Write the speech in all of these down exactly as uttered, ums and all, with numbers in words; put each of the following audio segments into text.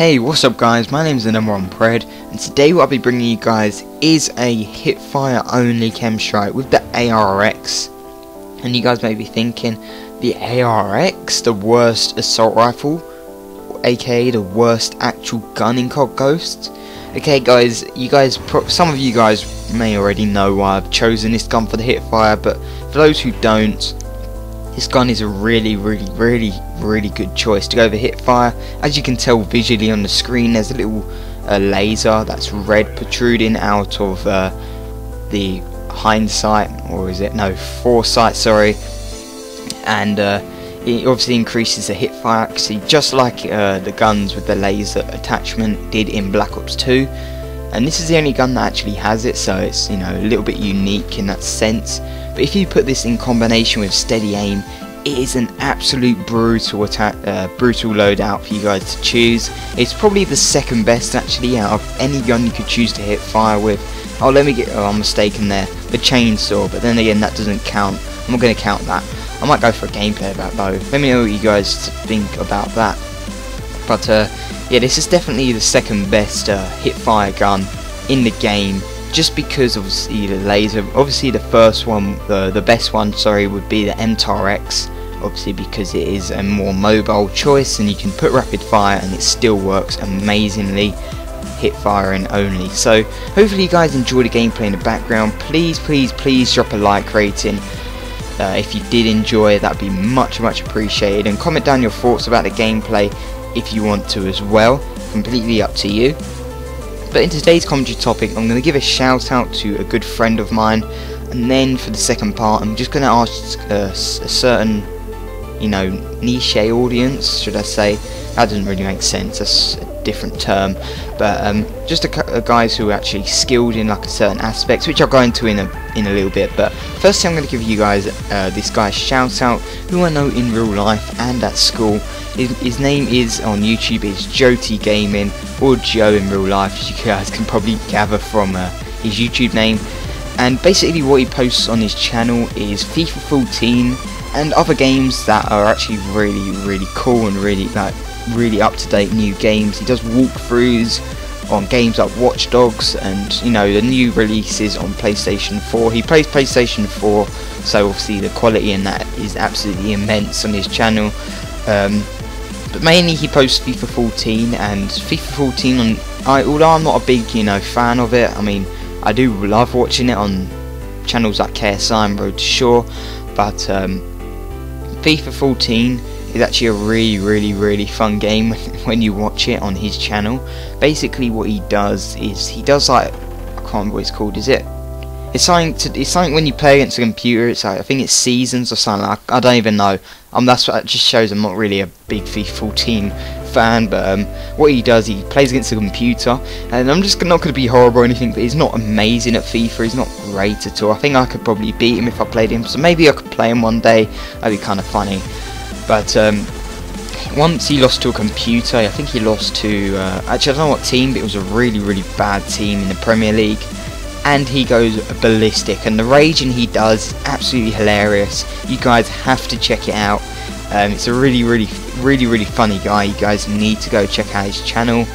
Hey, what's up guys, my name is Theno one pred and today what I'll be bringing you guys is a hip-fire only K E M strike with the A R X. And you guys may be thinking, the A R X, the worst assault rifle, aka the worst actual gun in C O D Ghosts? Okay guys, you guys, pro some of you guys may already know why I've chosen this gun for the hip-fire, but for those who don't, this gun is a really, really, really, really good choice to go over hip-fire. As you can tell visually on the screen, there's a little uh, laser that's red protruding out of uh, the hindsight, or is it no foresight? Sorry, and uh, it obviously increases the hip-fire accuracy, just like uh, the guns with the laser attachment did in Black Ops two. And this is the only gun that actually has it, so it's, you know, a little bit unique in that sense. But if you put this in combination with steady aim, it is an absolute brutal attack, uh, brutal loadout for you guys to choose. It's probably the second best actually out of any gun you could choose to hit fire with. Oh, let me get, oh, I'm mistaken there, the chainsaw. But then again, that doesn't count. I'm not going to count that. I might go for a gameplay about both. Let me know what you guys think about that. But uh, yeah, this is definitely the second best uh, hip-fire gun in the game, just because obviously the laser. Obviously the first one, the the best one, sorry, would be the M TAR X, obviously because it is a more mobile choice and you can put rapid fire and it still works amazingly, hip firing only. So hopefully you guys enjoy the gameplay in the background. Please, please, please drop a like rating uh, if you did enjoy. That'd be much, much appreciated. And comment down your thoughts about the gameplay if you want to as well. Completely up to you. But in today's commentary topic, I'm going to give a shout out to a good friend of mine, and then for the second part I'm just going to ask uh, a certain, you know, niche audience, should I say. That doesn't really make sense, that's a different term, but um, just a, a guys who are actually skilled in like a certain aspects, which I'll go into in a, in a little bit. But firstly, I'm going to give you guys uh, this guy's shout out, who I know in real life and at school. His, his name is, on YouTube, is Joty Gaming, or Joe in real life, as you guys can probably gather from uh, his YouTube name. And basically what he posts on his channel is FIFA fourteen and other games that are actually really, really cool and really, like, really up-to-date new games. He does walkthroughs on games like Watch Dogs and, you know, the new releases on PlayStation four. He plays PlayStation four, so obviously the quality in that is absolutely immense on his channel. Um, but mainly he posts FIFA fourteen, and FIFA fourteen, on, I, although I'm not a big, you know, fan of it, I mean, I do love watching it on channels like K S I and Road to Shore, but um, FIFA fourteen is actually a really, really, really fun game when you watch it on his channel. Basically what he does is, he does like, I can't remember what it's called, is it? It's something, to, it's something when you play against a computer, it's like, I think it's seasons or something, like, I don't even know. Um, that's what, that just shows I'm not really a big FIFA fourteen fan, but um, what he does, he plays against a computer, and I'm just not going to be horrible or anything, but he's not amazing at FIFA, he's not great at all. I think I could probably beat him if I played him, so maybe I could play him one day, that'd be kind of funny. But um, once he lost to a computer, I think he lost to, uh, actually I don't know what team, but it was a really, really bad team in the Premier League. And he goes ballistic, and the raging he does is absolutely hilarious. You guys have to check it out. Um, it's a really, really, really, really funny guy. You guys need to go check out his channel.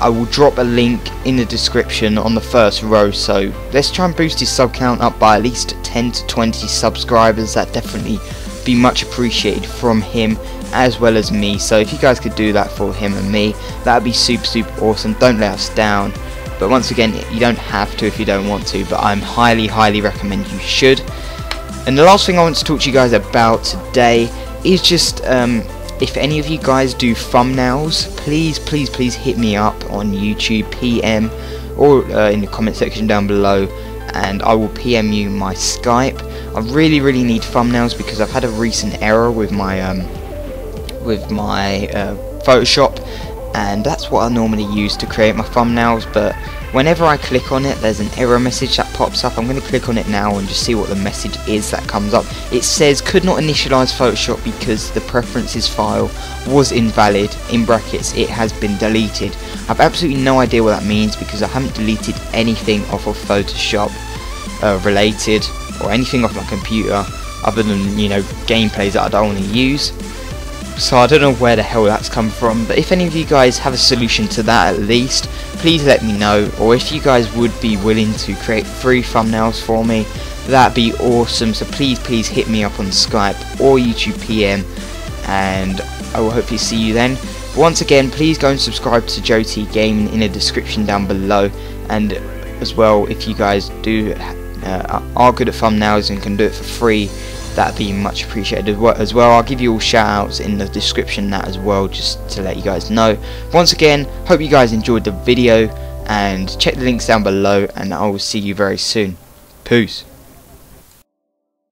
I will drop a link in the description on the first row, so let's try and boost his sub count up by at least ten to twenty subscribers. That definitely be much appreciated from him as well as me, so if you guys could do that for him and me, that would be super, super awesome. Don't let us down, but once again, you don't have to if you don't want to, but I'm highly, highly recommend you should. And the last thing I want to talk to you guys about today is just um, if any of you guys do thumbnails, please, please, please hit me up on YouTube, P M, or uh, in the comment section down below, and I will P M you my Skype. I really, really need thumbnails because I've had a recent error with my um, with my uh, Photoshop, and that's what I normally use to create my thumbnails. But whenever I click on it, there's an error message that pops up. I'm going to click on it now and just see what the message is that comes up. It says could not initialize Photoshop because the preferences file was invalid, in brackets it has been deleted. I've absolutely no idea what that means because I haven't deleted anything off of Photoshop uh, related, or anything off my computer, other than, you know, gameplays that I don't want to use. So I don't know where the hell that's come from, but if any of you guys have a solution to that at least, please let me know, or if you guys would be willing to create three thumbnails for me, that'd be awesome. So please, please hit me up on Skype or YouTube P M, and I will hopefully see you then. But once again, please go and subscribe to Joty Gaming in the description down below, and as well, if you guys do uh, are good at thumbnails and can do it for free, that'd be much appreciated as well. I'll give you all shout outs in the description that as well, just to let you guys know. Once again, hope you guys enjoyed the video, and check the links down below, and I will see you very soon. Peace.